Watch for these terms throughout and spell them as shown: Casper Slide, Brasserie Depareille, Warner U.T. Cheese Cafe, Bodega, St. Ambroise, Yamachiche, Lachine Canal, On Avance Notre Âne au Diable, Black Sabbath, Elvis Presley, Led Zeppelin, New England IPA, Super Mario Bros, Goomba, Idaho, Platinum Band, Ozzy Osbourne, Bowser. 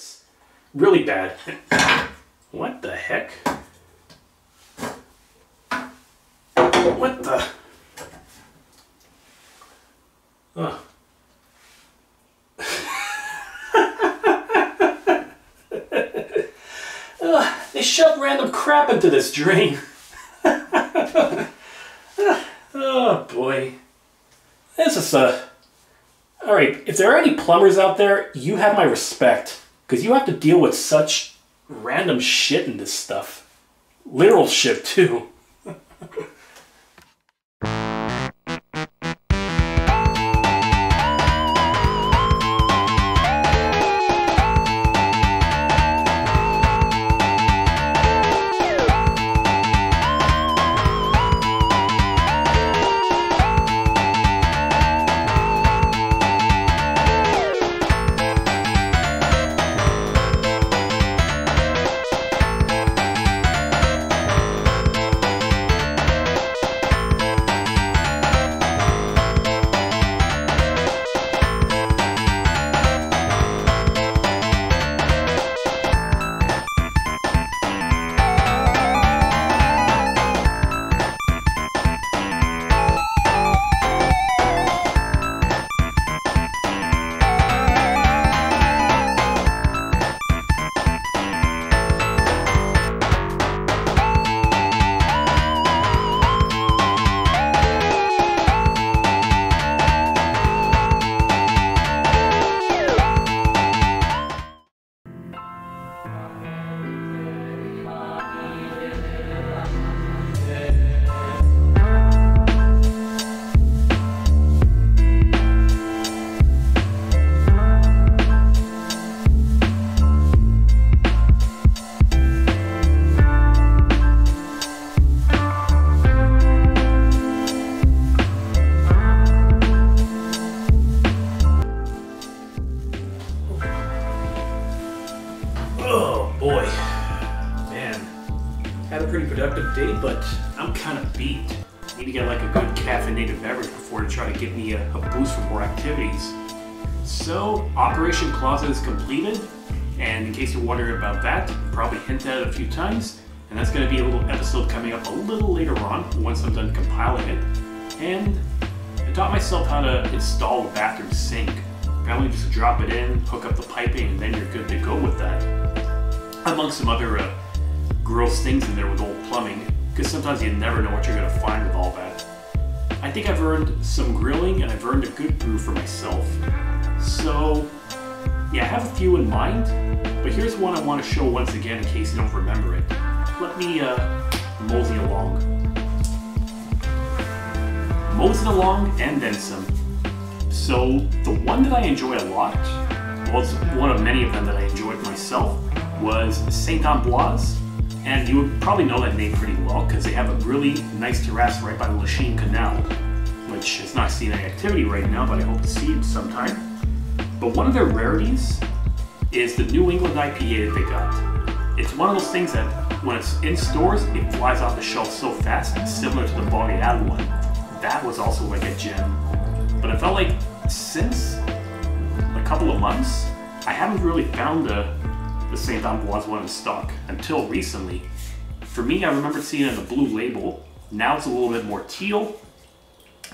It's really bad. What the heck? What the? Oh. They shoved random crap into this drain. Oh boy. This is a... Alright, if there are any plumbers out there, you have my respect. Because you have to deal with such random shit in this stuff. Literal shit too. Completed, and in case you're wondering about that, probably hint at it a few times, and that's going to be a little episode coming up a little later on once I'm done compiling it. And I taught myself how to install the bathroom sink. Apparently just drop it in, hook up the piping, and then you're good to go with that, among some other gross things in there with old plumbing, because sometimes you never know what you're going to find with all that. I think I've earned some grilling, and I've earned a good brew for myself. So yeah, I have a few in mind, but here's one I want to show once again in case you don't remember it. Let me mosey along. Mosey along and then some. So the one that I enjoy a lot, well, it's one of many of them that I enjoyed myself, was St. Ambroise. And you would probably know that name pretty well because they have a really nice terrace right by the Lachine Canal, which is not seeing any activity right now, but I hope to see it sometime. But one of their rarities is the New England IPA that they got. It's one of those things that when it's in stores, it flies off the shelf so fast, similar to the Bodega one. That was also like a gem. But I felt like since a couple of months, I haven't really found the St. Ambroise one in stock until recently. For me, I remember seeing it in the blue label. Now it's a little bit more teal.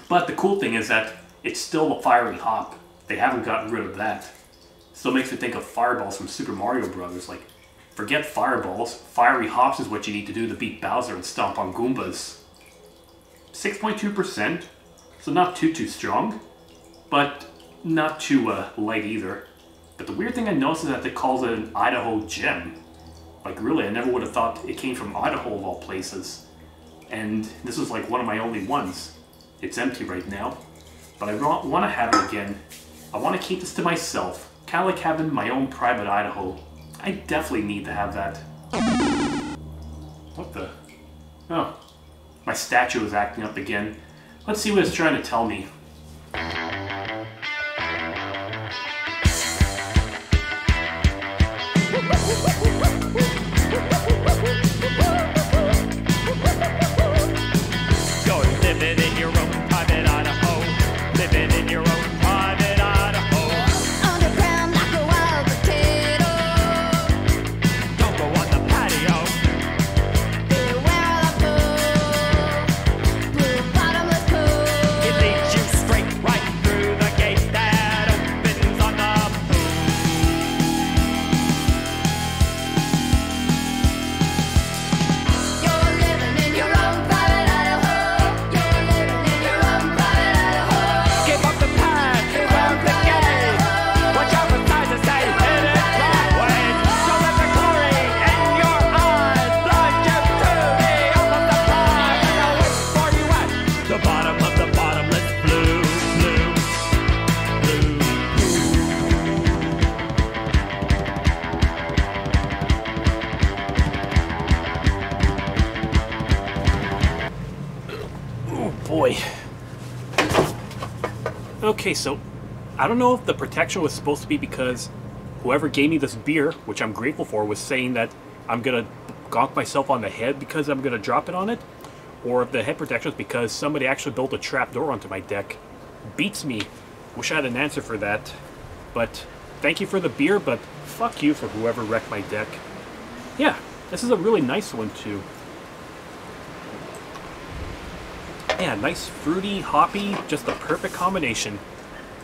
But the cool thing is that it's still a fiery hop. They haven't gotten rid of that. Still makes me think of fireballs from Super Mario Bros. Like, forget fireballs. Fiery hops is what you need to do to beat Bowser and stomp on Goombas. 6.2%, so not too strong, but not too light either. But the weird thing I noticed is that they called it an Idaho gem. Like, really, I never would have thought it came from Idaho of all places. And this was like one of my only ones. It's empty right now, but I want to have it again. I want to keep this to myself, kind of like having my own private Idaho. I definitely need to have that. What the? Oh. My statue is acting up again. Let's see what it's trying to tell me. Go live it in your own private Idaho. Live it in your own private Idaho. On the ground like a wild potato. boy. Okay, so I don't know if the protection was supposed to be because whoever gave me this beer, which I'm grateful for, was saying that I'm gonna gonk myself on the head because I'm gonna drop it on it, or if the head protection was because somebody actually built a trap door onto my deck. Beats me. Wish I had an answer for that. But thank you for the beer, but fuck you for whoever wrecked my deck. Yeah, this is a really nice one too. Yeah, nice fruity, hoppy, just the perfect combination.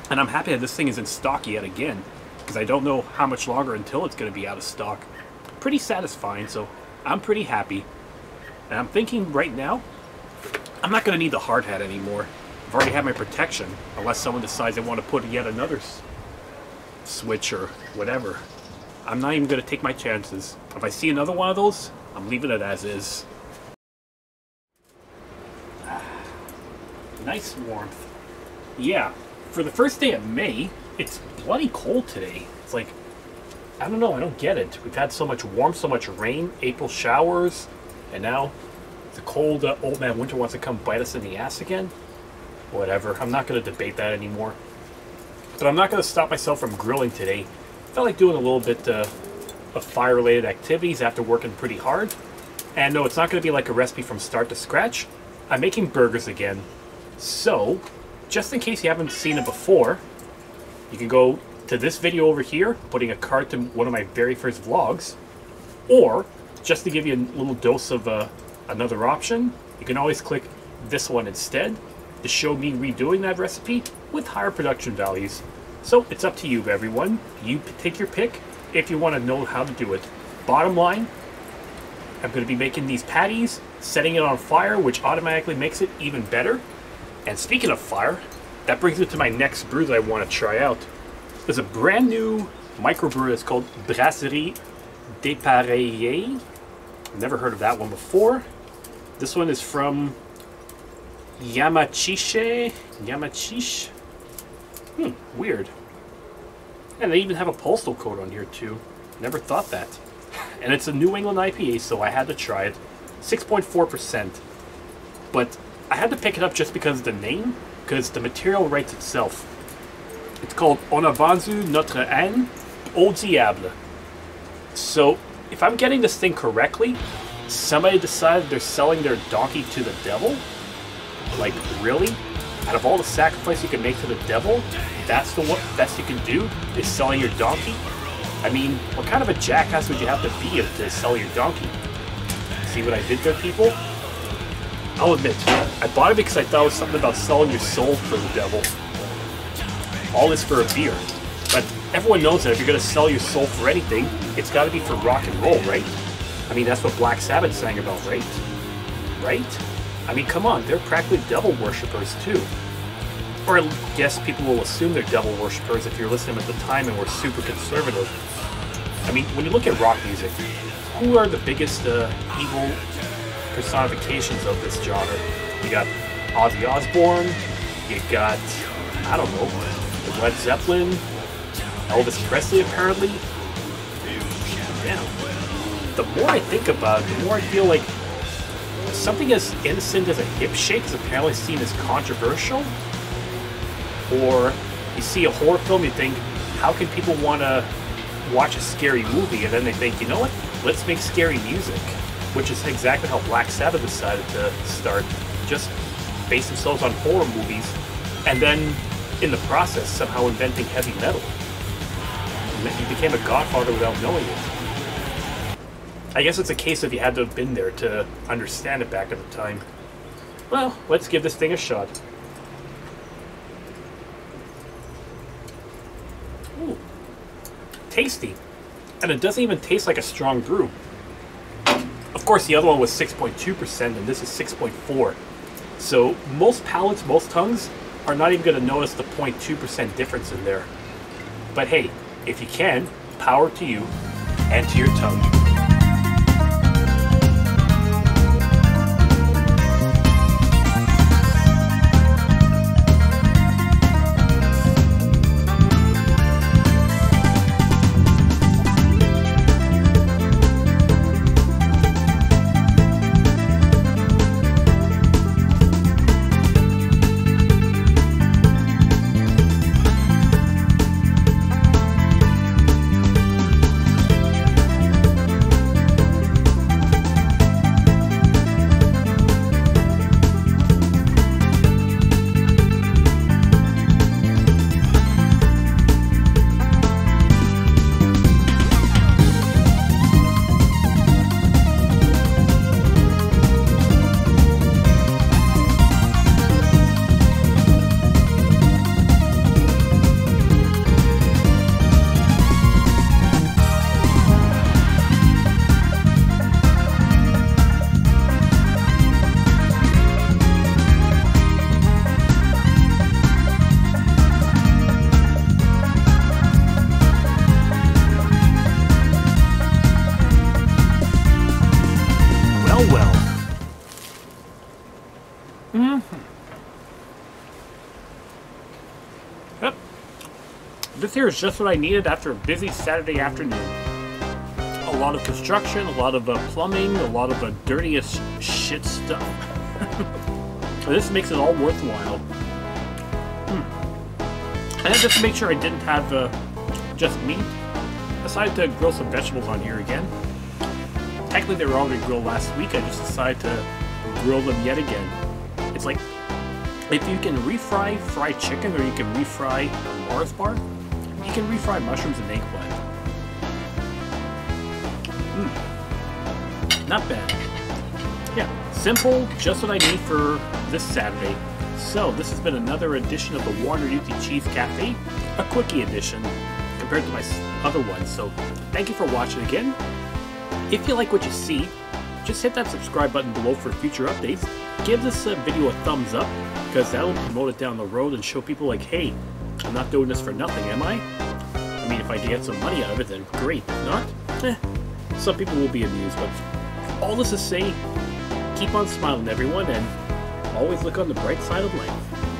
And I'm happy that this thing is in stock yet again, because I don't know how much longer until it's going to be out of stock. Pretty satisfying, so I'm pretty happy. And I'm thinking right now, I'm not going to need the hard hat anymore. I've already had my protection, unless someone decides they want to put yet another switch or whatever. I'm not even going to take my chances. If I see another one of those, I'm leaving it as is. Nice warmth. Yeah, for the first day of May, it's bloody cold today. It's like, I don't know, I don't get it. We've had so much warmth, so much rain, April showers, and now the cold old man winter wants to come bite us in the ass again. Whatever, I'm not going to debate that anymore. But I'm not going to stop myself from grilling today. I felt like doing a little bit of fire-related activities after working pretty hard. And no, it's not going to be like a recipe from start to scratch. I'm making burgers again. So, just in case you haven't seen it before, you can go to this video over here, putting a card to one of my very first vlogs, or just to give you a little dose of another option, you can always click this one instead to show me redoing that recipe with higher production values. So it's up to you, everyone. You take your pick if you want to know how to do it. Bottom line, I'm going to be making these patties, setting it on fire, which automatically makes it even better. And speaking of fire, that brings me to my next brew that I want to try out. There's a brand new microbrew. It's called Brasserie Depareille. Never heard of that one before. This one is from Yamachiche. Yamachiche. Weird. And they even have a postal code on here too. Never thought that. And it's a New England IPA, so I had to try it. 6.4%. But I had to pick it up just because of the name, because the material writes itself. It's called On Avance Notre Âne au Diable. So, if I'm getting this thing correctly, somebody decided they're selling their donkey to the devil? Like, really? Out of all the sacrifice you can make to the devil, that's the best you can do, is selling your donkey? I mean, what kind of a jackass would you have to be to sell your donkey? See what I did there, people? I'll admit, I bought it because I thought it was something about selling your soul for the devil. All this for a beer. But everyone knows that if you're going to sell your soul for anything, it's got to be for rock and roll, right? I mean, that's what Black Sabbath sang about, right? Right? I mean, come on, they're practically devil worshippers too. Or I guess people will assume they're devil worshippers if you're listening at the time and we're super conservative. I mean, when you look at rock music, who are the biggest evil personifications of this genre? You got Ozzy Osbourne, you got, I don't know, Led Zeppelin, Elvis Presley apparently. Yeah. The more I think about it, the more I feel like something as innocent as a hip shake is apparently seen as controversial. Or you see a horror film, you think, how can people want to watch a scary movie? And then they think, you know what, let's make scary music. Which is exactly how Black Sabbath decided to start. Just base themselves on horror movies, and then in the process somehow inventing heavy metal. He became a godfather without knowing it. I guess it's a case of you had to have been there to understand it back at the time. Well, let's give this thing a shot. Ooh, tasty. And it doesn't even taste like a strong brew. Of course, the other one was 6.2% and this is 6.4%. So most palates, most tongues are not even going to notice the 0.2% difference in there. But hey, if you can, power to you and to your tongue. This here is just what I needed after a busy Saturday afternoon. A lot of construction, a lot of plumbing, a lot of dirtiest shit stuff. This makes it all worthwhile. And then just to make sure I didn't have just meat, I decided to grill some vegetables on here again. Technically they were already grilled last week, I just decided to grill them yet again. It's like, if you can refry fried chicken or you can refry a Mars bar, you can refry mushrooms and eggplant. Not bad. Yeah, simple, just what I need for this Saturday. So, this has been another edition of the Warner U.T. Cheese Cafe, a quickie edition compared to my other one. So, thank you for watching again. If you like what you see, just hit that subscribe button below for future updates. Give this video a thumbs up, because that'll promote it down the road and show people like, hey, I'm not doing this for nothing, am I? I mean, if I can get some money out of it, then great. If not, some people will be amused. But all this to say, keep on smiling, everyone, and always look on the bright side of life.